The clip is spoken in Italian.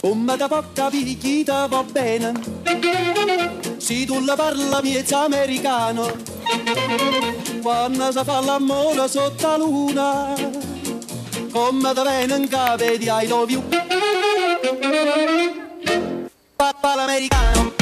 Come da porta picchita va bene, se tu la parla miezza americano, quando si fa l'amore sotto la luna, come da venga vedi I love you. Papà l'americano.